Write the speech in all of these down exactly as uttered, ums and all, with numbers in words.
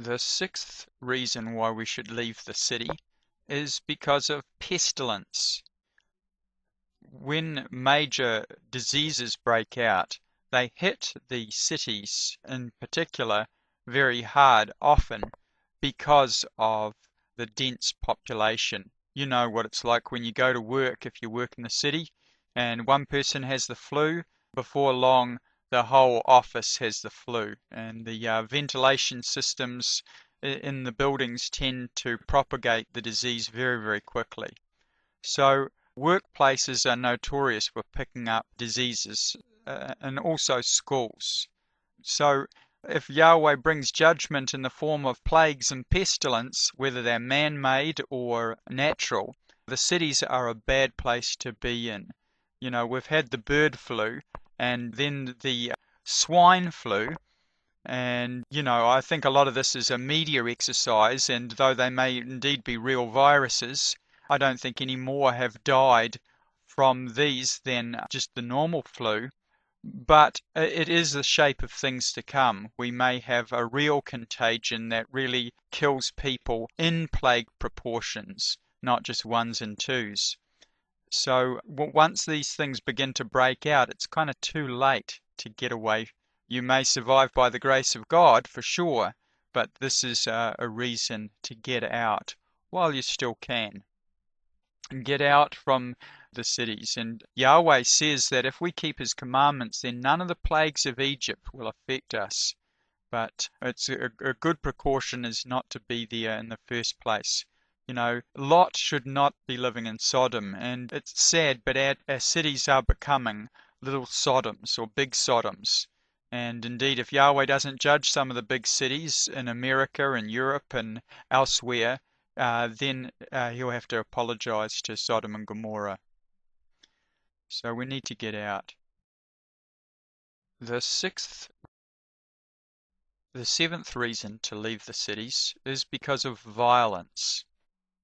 The sixth reason why we should leave the city is because of pestilence. When major diseases break out, they hit the cities in particular very hard often because of the dense population. You know what it's like when you go to work, if you work in the city and one person has the flu, before long the whole office has the flu, and the uh, ventilation systems in the buildings tend to propagate the disease very, very quickly. So workplaces are notorious for picking up diseases, uh, and also schools. So if Yahweh brings judgment in the form of plagues and pestilence, whether they're man-made or natural, the cities are a bad place to be in. You know, we've had the bird flu, and then the swine flu, and you know, I think a lot of this is a media exercise, and though they may indeed be real viruses, I don't think any more have died from these than just the normal flu, but it is the shape of things to come. We may have a real contagion that really kills people in plague proportions, not just ones and twos. So once these things begin to break out, it's kind of too late to get away. You may survive by the grace of God for sure, but this is a, a reason to get out while you still can. Get out from the cities. And Yahweh says that if we keep his commandments, then none of the plagues of Egypt will affect us. But it's a, a good precaution is not to be there in the first place. You know, Lot should not be living in Sodom, and it's sad, but our, our cities are becoming little Sodoms or big Sodoms. And indeed, if Yahweh doesn't judge some of the big cities in America and Europe and elsewhere, uh, then uh, he'll have to apologize to Sodom and Gomorrah. So we need to get out. The sixth, the seventh reason to leave the cities is because of violence.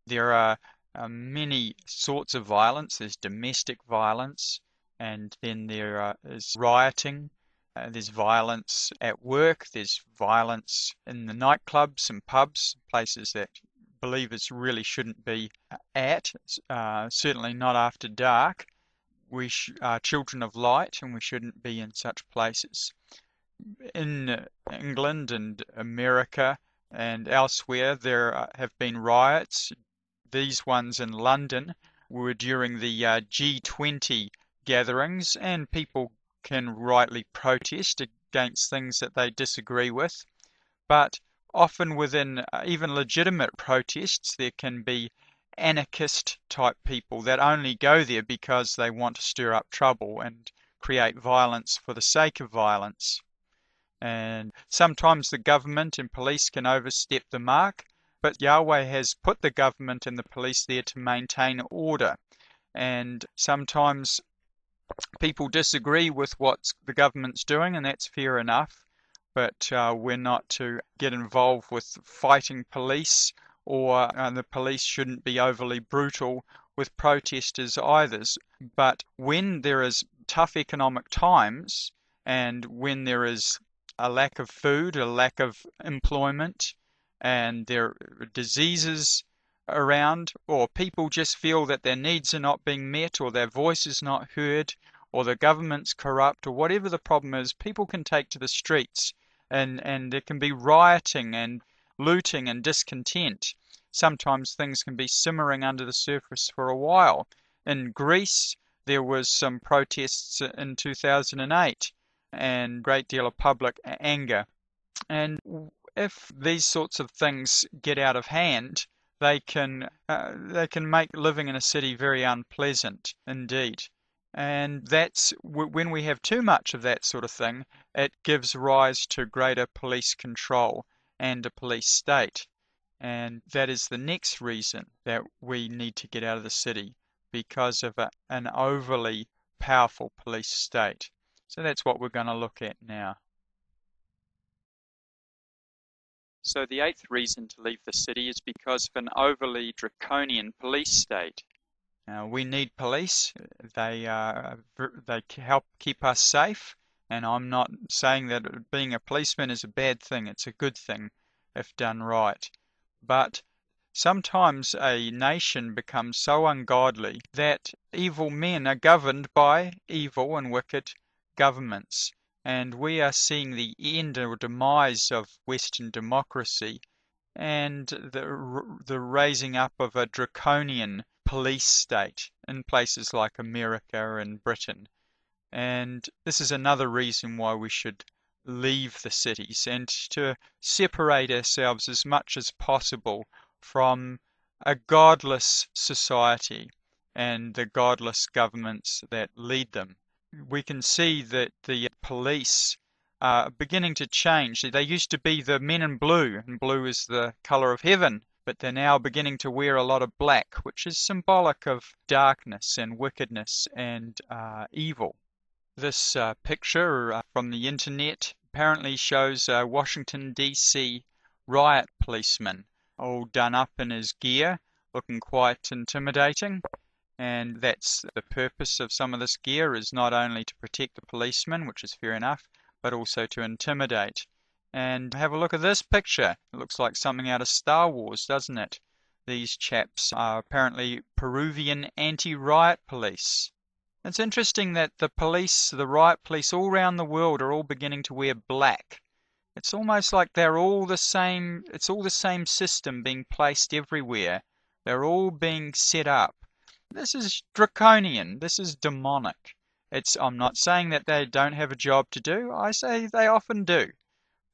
There are uh, many sorts of violence. There's domestic violence, and then there uh, is rioting. Uh, there's violence at work. There's violence in the nightclubs and pubs, places that believers really shouldn't be at, uh, certainly not after dark. We sh are children of light, and we shouldn't be in such places. In England and America and elsewhere, there have been riots. These ones in London were during the uh, G twenty gatherings, and people can rightly protest against things that they disagree with. But often within uh, even legitimate protests, there can be anarchist type people that only go there because they want to stir up trouble and create violence for the sake of violence. And sometimes the government and police can overstep the mark. But Yahweh has put the government and the police there to maintain order. And sometimes people disagree with what the government's doing, and that's fair enough. But uh, we're not to get involved with fighting police, or uh, the police shouldn't be overly brutal with protesters either. But when there is tough economic times, and when there is a lack of food, a lack of employment, and there are diseases around, or people just feel that their needs are not being met, or their voice is not heard, or the government's corrupt, or whatever the problem is, people can take to the streets, and, and there can be rioting and looting and discontent. Sometimes things can be simmering under the surface for a while. In Greece, there was some protests in two thousand eight, and a great deal of public anger. And if these sorts of things get out of hand, they can uh, they can make living in a city very unpleasant indeed. And that's when we have too much of that sort of thing, it gives rise to greater police control and a police state. And that is the next reason that we need to get out of the city, because of a, an overly powerful police state. So that's what we're going to look at now. So the eighth reason to leave the city is because of an overly draconian police state. Now, we need police. They, uh, they help keep us safe. And I'm not saying that being a policeman is a bad thing. It's a good thing. if done right. But sometimes a nation becomes so ungodly that evil men are governed by evil and wicked governments. And we are seeing the end or demise of Western democracy and the, the raising up of a draconian police state in places like America and Britain. And this is another reason why we should leave the cities and to separate ourselves as much as possible from a godless society and the godless governments that lead them. We can see that the police are beginning to change. They used to be the men in blue, and blue is the colour of heaven, but they're now beginning to wear a lot of black, which is symbolic of darkness and wickedness and uh, evil. This uh, picture uh, from the internet apparently shows a Washington D C riot policeman, all done up in his gear, looking quite intimidating. And that's the purpose of some of this gear, is not only to protect the policeman, which is fair enough, but also to intimidate. And have a look at this picture. It looks like something out of Star Wars, doesn't it? These chaps are apparently Peruvian anti-riot police. It's interesting that the police, the riot police all around the world, are all beginning to wear black. It's almost like they're all the same, it's all the same system being placed everywhere. They're all being set up. This is draconian. This is demonic. It's, I'm not saying that they don't have a job to do. I say they often do.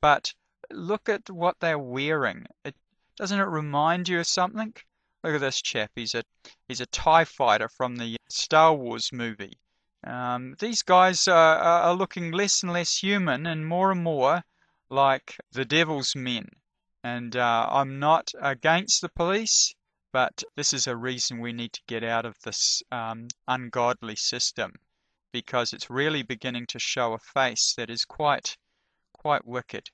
But look at what they're wearing. It, doesn't it remind you of something? Look at this chap. He's a, he's a TIE fighter from the Star Wars movie. Um, these guys are, are looking less and less human and more and more like the devil's men. And uh, I'm not against the police. But this is a reason we need to get out of this um, ungodly system, because it's really beginning to show a face that is quite, quite wicked.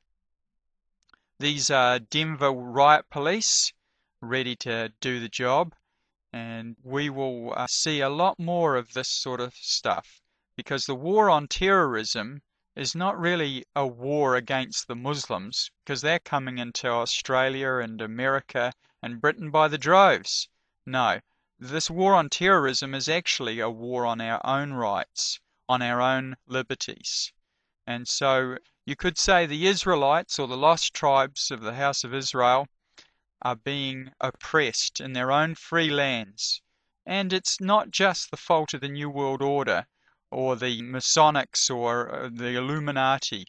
These are Denver riot police, ready to do the job, and we will uh, see a lot more of this sort of stuff, because the war on terrorism is not really a war against the Muslims, because they're coming into Australia and America and Britain by the droves. No, this war on terrorism is actually a war on our own rights, on our own liberties. And so you could say the Israelites, or the lost tribes of the House of Israel, are being oppressed in their own free lands. And it's not just the fault of the New World Order, or the Masonics, or the Illuminati.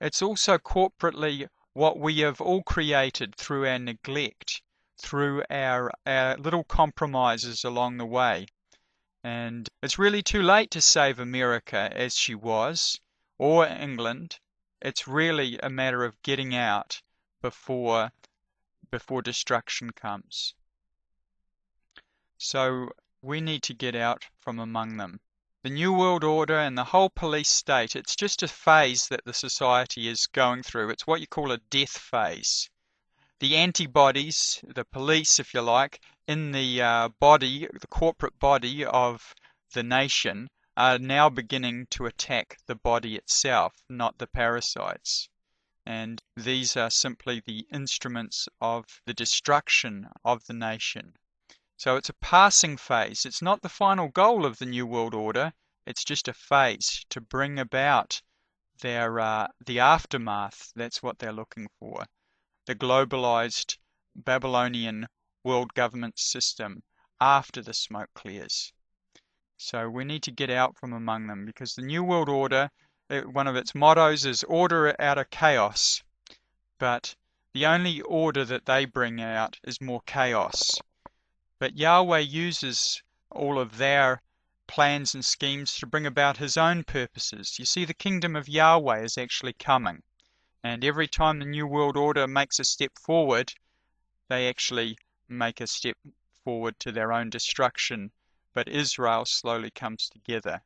It's also corporately what we have all created through our neglect, through our, our little compromises along the way. And it's really too late to save America as she was, or England. It's really a matter of getting out before, before destruction comes. So we need to get out from among them. The New World Order and the whole police state, it's just a phase that the society is going through. It's what you call a death phase. The antibodies, the police, if you like, in the uh, body, the corporate body of the nation, are now beginning to attack the body itself, not the parasites. And these are simply the instruments of the destruction of the nation. So it's a passing phase. It's not the final goal of the New World Order. It's just a phase to bring about their uh, the aftermath. That's what they're looking for. The globalized Babylonian world government system after the smoke clears. So we need to get out from among them, because the New World Order, it, one of its mottos is order out of chaos. But the only order that they bring out is more chaos. But Yahweh uses all of their plans and schemes to bring about his own purposes. You see, the kingdom of Yahweh is actually coming. And every time the New World Order makes a step forward, they actually make a step forward to their own destruction. But Israel slowly comes together.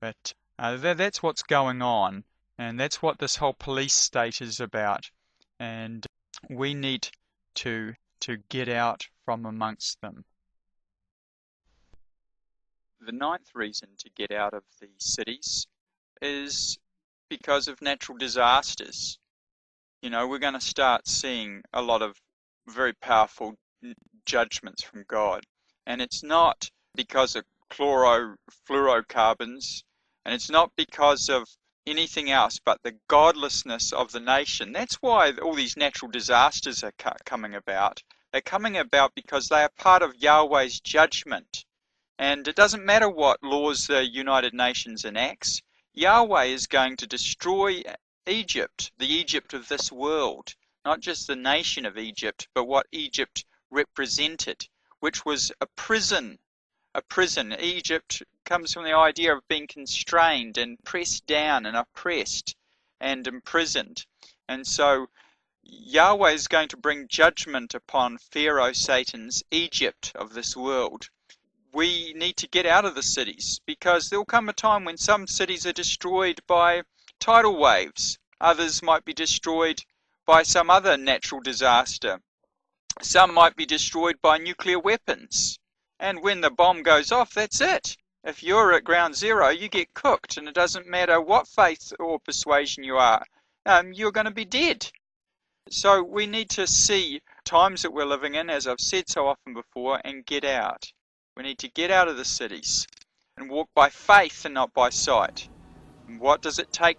But uh, th that's what's going on. And that's what this whole police state is about. And we need to, to get out from amongst them. The ninth reason to get out of the cities is because of natural disasters. you know, we're going to start seeing a lot of very powerful judgments from God. And it's not because of chlorofluorocarbons, and it's not because of anything else but the godlessness of the nation. That's why all these natural disasters are coming about. They're coming about because they are part of Yahweh's judgment. And it doesn't matter what laws the United Nations enacts, Yahweh is going to destroy Egypt, the Egypt of this world, not just the nation of Egypt, but what Egypt represented, which was a prison. A prison. Egypt comes from the idea of being constrained and pressed down and oppressed and imprisoned. And so Yahweh is going to bring judgment upon Pharaoh, Satan's Egypt of this world. We need to get out of the cities, because there will come a time when some cities are destroyed by tidal waves. Others might be destroyed by some other natural disaster. Some might be destroyed by nuclear weapons. And when the bomb goes off, that's it. If you're at ground zero, you get cooked, and it doesn't matter what faith or persuasion you are. Um, you're going to be dead. So we need to see times that we're living in, as I've said so often before, and get out. We need to get out of the cities and walk by faith and not by sight. And what does it take